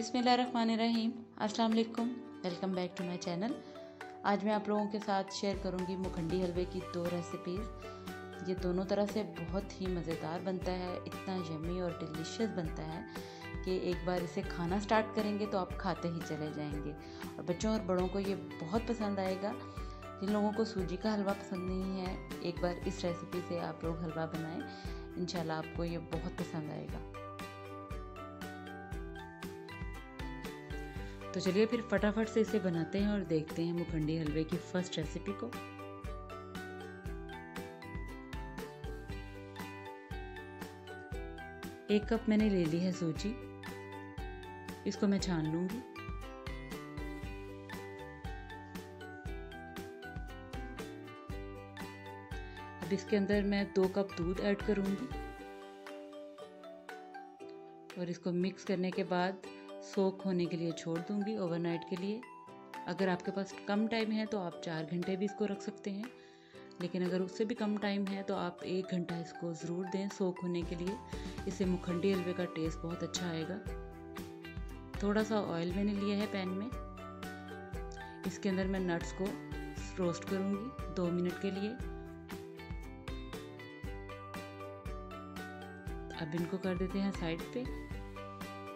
बिस्मिल्लाहिर्रहमानिर्रहीम, अस्सलाम वालेकुम। Welcome back to my channel. आज मैं आप लोगों के साथ शेयर करूंगी मखंडी हलवे की दो रेसिपीज़। ये दोनों तरह से बहुत ही मज़ेदार बनता है, इतना यमी और डिलीशियस बनता है कि एक बार इसे खाना स्टार्ट करेंगे तो आप खाते ही चले जाएंगे। और बच्चों और बड़ों को ये बहुत पसंद आएगा। जिन लोगों को सूजी का हलवा पसंद नहीं है, एक बार इस रेसिपी से आप लोग हलवा बनाएँ, इंशाल्लाह आपको ये बहुत पसंद आएगा। तो चलिए फिर फटाफट से इसे बनाते हैं और देखते हैं मखंडी हलवे की फर्स्ट रेसिपी को। एक कप मैंने ले ली है सूजी, इसको मैं छान लूंगी। अब इसके अंदर मैं 2 कप दूध ऐड करूंगी और इसको मिक्स करने के बाद सोख होने के लिए छोड़ दूंगी ओवरनाइट के लिए। अगर आपके पास कम टाइम है तो आप 4 घंटे भी इसको रख सकते हैं, लेकिन अगर उससे भी कम टाइम है तो आप 1 घंटा इसको ज़रूर दें सोख होने के लिए। इससे मखंडी हलवे का टेस्ट बहुत अच्छा आएगा। थोड़ा सा ऑयल मैंने लिया है पैन में, इसके अंदर मैं नट्स को रोस्ट करूँगी 2 मिनट के लिए। अब इनको कर देते हैं साइड पे।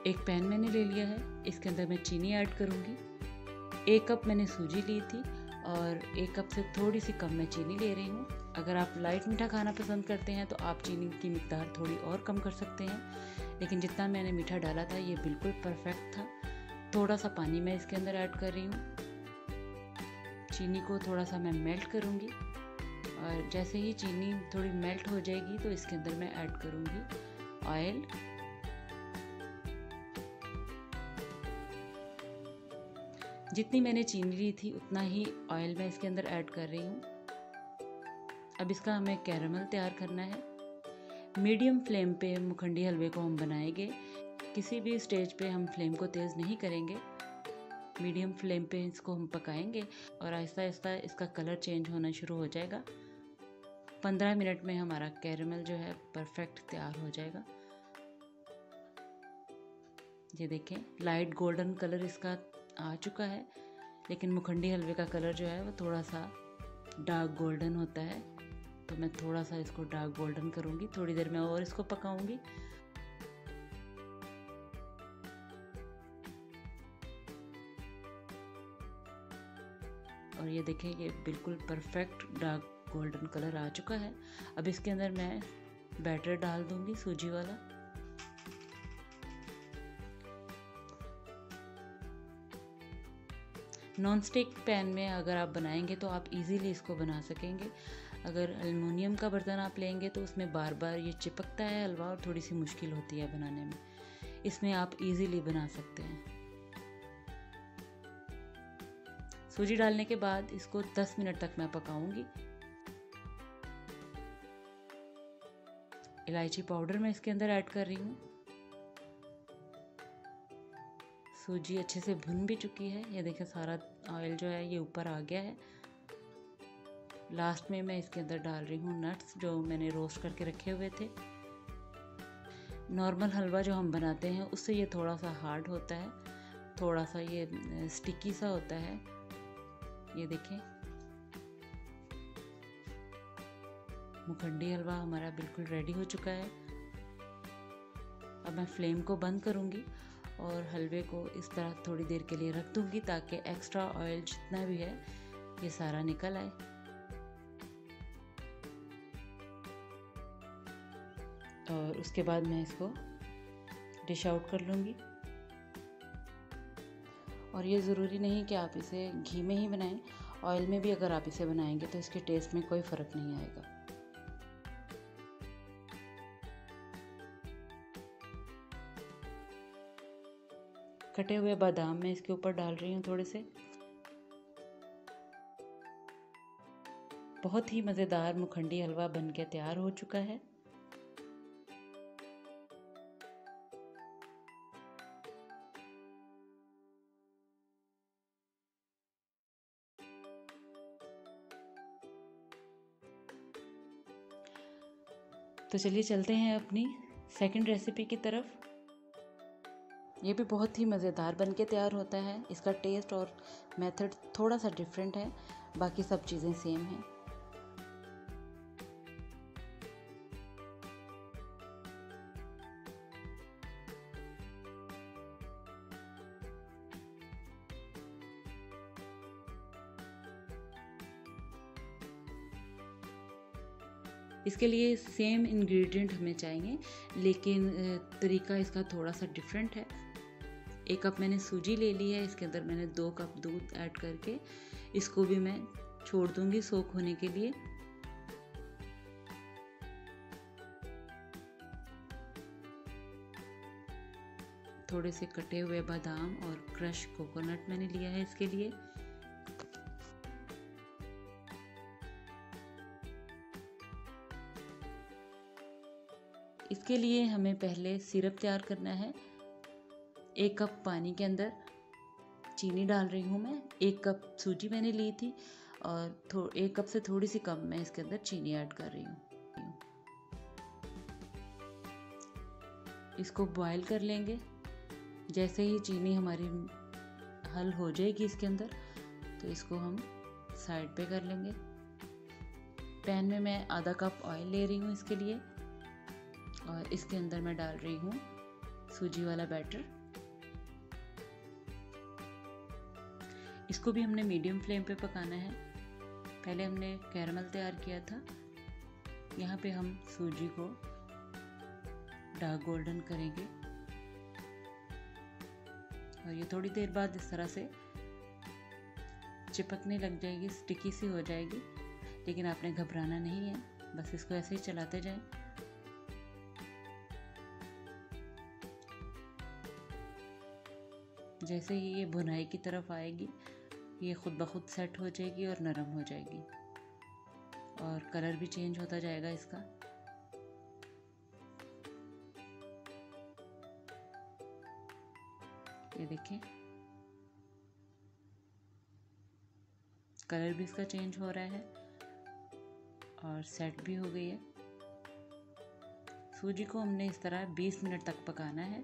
एक पैन मैंने ले लिया है, इसके अंदर मैं चीनी ऐड करूँगी। 1 कप मैंने सूजी ली थी और 1 कप से थोड़ी सी कम मैं चीनी ले रही हूँ। अगर आप लाइट मीठा खाना पसंद करते हैं तो आप चीनी की मिकदार थोड़ी और कम कर सकते हैं, लेकिन जितना मैंने मीठा डाला था ये बिल्कुल परफेक्ट था। थोड़ा सा पानी मैं इसके अंदर ऐड कर रही हूँ। चीनी को थोड़ा सा मैं मेल्ट करूँगी और जैसे ही चीनी थोड़ी मेल्ट हो जाएगी तो इसके अंदर मैं ऐड करूँगी ऑयल। जितनी मैंने चीनी ली थी उतना ही ऑयल मैं इसके अंदर ऐड कर रही हूँ। अब इसका हमें कैरमल तैयार करना है। मीडियम फ्लेम पे मखंडी हलवे को हम बनाएंगे, किसी भी स्टेज पे हम फ्लेम को तेज़ नहीं करेंगे। मीडियम फ्लेम पे इसको हम पकाएंगे और आहिस्ता आहिस्ता इसका कलर चेंज होना शुरू हो जाएगा। 15 मिनट में हमारा कैरमल जो है परफेक्ट तैयार हो जाएगा। ये देखें, लाइट गोल्डन कलर इसका आ चुका है, लेकिन मखंडी हलवे का कलर जो है वो थोड़ा सा डार्क गोल्डन होता है, तो मैं थोड़ा सा इसको डार्क गोल्डन करूँगी। थोड़ी देर में और इसको पकाऊँगी। और ये देखें, ये बिल्कुल परफेक्ट डार्क गोल्डन कलर आ चुका है। अब इसके अंदर मैं बैटर डाल दूँगी सूजी वाला। नॉन स्टिक पैन में अगर आप बनाएंगे तो आप इजीली इसको बना सकेंगे। अगर एल्युमिनियम का बर्तन आप लेंगे तो उसमें बार बार ये चिपकता है हलवा और थोड़ी सी मुश्किल होती है बनाने में। इसमें आप इजीली बना सकते हैं। सूजी डालने के बाद इसको 10 मिनट तक मैं पकाऊंगी। इलायची पाउडर मैं इसके अंदर ऐड कर रही हूँ। सूजी अच्छे से भुन भी चुकी है, ये देखिए सारा ऑयल जो है ये ऊपर आ गया है। लास्ट में मैं इसके अंदर डाल रही हूँ नट्स जो मैंने रोस्ट करके रखे हुए थे। नॉर्मल हलवा जो हम बनाते हैं उससे ये थोड़ा सा हार्ड होता है, थोड़ा सा ये स्टिकी सा होता है। ये देखें, मखंडी हलवा हमारा बिल्कुल रेडी हो चुका है। अब मैं फ्लेम को बंद करूँगी और हलवे को इस तरह थोड़ी देर के लिए रख दूंगी ताकि एक्स्ट्रा ऑयल जितना भी है ये सारा निकल आए। और उसके बाद मैं इसको डिश आउट कर लूँगी। और ये ज़रूरी नहीं कि आप इसे घी में ही बनाएं, ऑयल में भी अगर आप इसे बनाएंगे तो इसके टेस्ट में कोई फ़र्क नहीं आएगा। कटे हुए बादाम मैं इसके ऊपर डाल रही हूँ थोड़े से। बहुत ही मज़ेदार मखंडी हलवा बनके तैयार हो चुका है। तो चलिए चलते हैं अपनी सेकंड रेसिपी की तरफ। ये भी बहुत ही मज़ेदार बनके तैयार होता है। इसका टेस्ट और मेथड थोड़ा सा डिफरेंट है, बाकी सब चीज़ें सेम हैं। इसके लिए सेम इंग्रेडिएंट हमें चाहिए, लेकिन तरीका इसका थोड़ा सा डिफरेंट है। एक कप मैंने सूजी ले ली है, इसके अंदर मैंने 2 कप दूध ऐड करके इसको भी मैं छोड़ दूंगी सोक होने के लिए। थोड़े से कटे हुए बादाम और क्रश कोकोनट मैंने लिया है इसके लिए। इसके लिए हमें पहले सिरप तैयार करना है। 1 कप पानी के अंदर चीनी डाल रही हूँ मैं। 1 कप सूजी मैंने ली थी और 1 कप से थोड़ी सी कम मैं इसके अंदर चीनी ऐड कर रही हूँ। इसको बॉईल कर लेंगे। जैसे ही चीनी हमारी हल हो जाएगी इसके अंदर, तो इसको हम साइड पे कर लेंगे। पैन में मैं आधा कप ऑयल ले रही हूँ इसके लिए, और इसके अंदर मैं डाल रही हूँ सूजी वाला बैटर। इसको भी हमने मीडियम फ्लेम पे पकाना है। पहले हमने कैरमल तैयार किया था, यहाँ पे हम सूजी को डार्क गोल्डन करेंगे और ये थोड़ी देर बाद इस तरह से चिपकने लग जाएगी, स्टिकी सी हो जाएगी। लेकिन आपने घबराना नहीं है, बस इसको ऐसे ही चलाते जाएं। जैसे ही ये भुनाई की तरफ आएगी, ये खुद ब खुद सेट हो जाएगी और नरम हो जाएगी, और कलर भी चेंज होता जाएगा इसका। ये देखिए, कलर भी इसका चेंज हो रहा है और सेट भी हो गई है। सूजी को हमने इस तरह 20 मिनट तक पकाना है।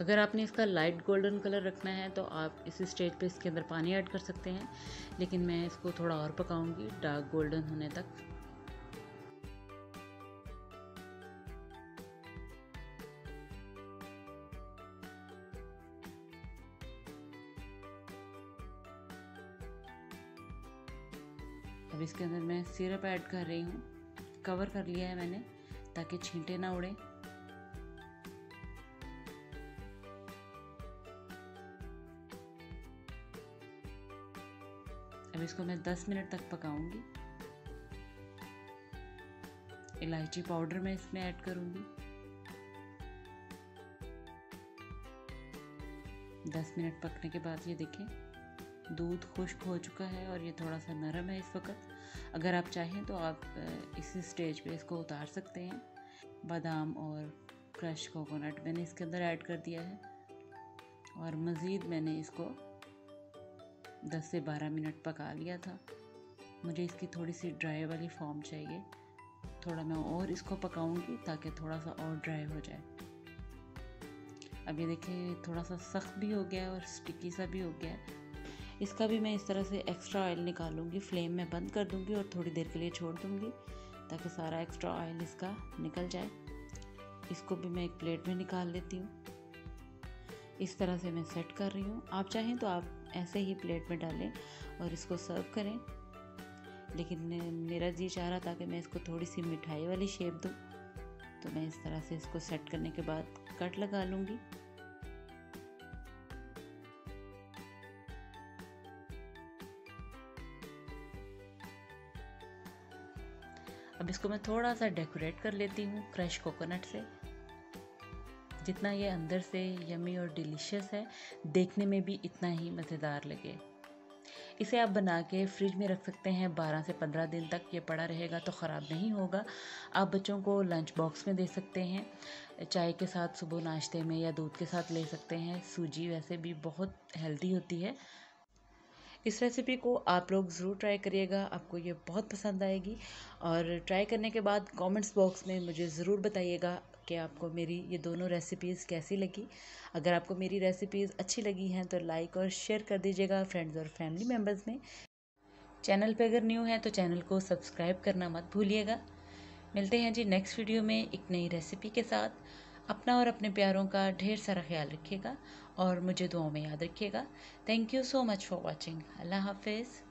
अगर आपने इसका लाइट गोल्डन कलर रखना है तो आप इस स्टेज पे इसके अंदर पानी ऐड कर सकते हैं, लेकिन मैं इसको थोड़ा और पकाऊंगी डार्क गोल्डन होने तक। अब इसके अंदर मैं सिरप ऐड कर रही हूँ। कवर कर लिया है मैंने ताकि छींटे ना उड़े। अब इसको मैं 10 मिनट तक पकाऊंगी। इलायची पाउडर मैं इसमें ऐड करूंगी। 10 मिनट पकने के बाद ये देखें दूध खुश्क हो चुका है और ये थोड़ा सा नरम है इस वक्त। अगर आप चाहें तो आप इसी स्टेज पे इसको उतार सकते हैं। बादाम और क्रश कोकोनट मैंने इसके अंदर ऐड कर दिया है, और मज़ीद मैंने इसको 10 से 12 मिनट पका लिया था। मुझे इसकी थोड़ी सी ड्राई वाली फॉर्म चाहिए, थोड़ा मैं और इसको पकाऊंगी ताकि थोड़ा सा और ड्राई हो जाए। अब ये देखिए थोड़ा सा सख्त भी हो गया है और स्टिकी सा भी हो गया है। इसका भी मैं इस तरह से एक्स्ट्रा ऑयल निकालूंगी। फ्लेम में बंद कर दूंगी और थोड़ी देर के लिए छोड़ दूंगी ताकि सारा एक्स्ट्रा ऑयल इसका निकल जाए। इसको भी मैं एक प्लेट में निकाल लेती हूँ। इस तरह से मैं सेट कर रही हूँ। आप चाहें तो आप ऐसे ही प्लेट में डालें और इसको सर्व करें, लेकिन मेरा जी चाह रहा था कि मैं इसको थोड़ी सी मिठाई वाली शेप दूं, तो मैं इस तरह से इसको सेट करने के बाद कट लगा लूँगी। अब इसको मैं थोड़ा सा डेकोरेट कर लेती हूँ क्रश कोकोनट से। जितना ये अंदर से यमी और डिलीशियस है, देखने में भी इतना ही मज़ेदार लगे। इसे आप बना के फ्रिज में रख सकते हैं 12 से 15 दिन तक। ये पड़ा रहेगा तो ख़राब नहीं होगा। आप बच्चों को लंच बॉक्स में दे सकते हैं, चाय के साथ सुबह नाश्ते में, या दूध के साथ ले सकते हैं। सूजी वैसे भी बहुत हेल्दी होती है। इस रेसिपी को आप लोग ज़रूर ट्राई करिएगा, आपको ये बहुत पसंद आएगी। और ट्राई करने के बाद कमेंट्स बॉक्स में मुझे ज़रूर बताइएगा कि आपको मेरी ये दोनों रेसिपीज़ कैसी लगी। अगर आपको मेरी रेसिपीज़ अच्छी लगी हैं तो लाइक और शेयर कर दीजिएगा फ्रेंड्स और फैमिली मेम्बर्स में। चैनल पे अगर न्यू हैं तो चैनल को सब्सक्राइब करना मत भूलिएगा। मिलते हैं जी नेक्स्ट वीडियो में एक नई रेसिपी के साथ। अपना और अपने प्यारों का ढेर सारा ख्याल रखिएगा और मुझे दुआओं में याद रखिएगा। Thank you so much for watching. अल्लाह हाफिज़।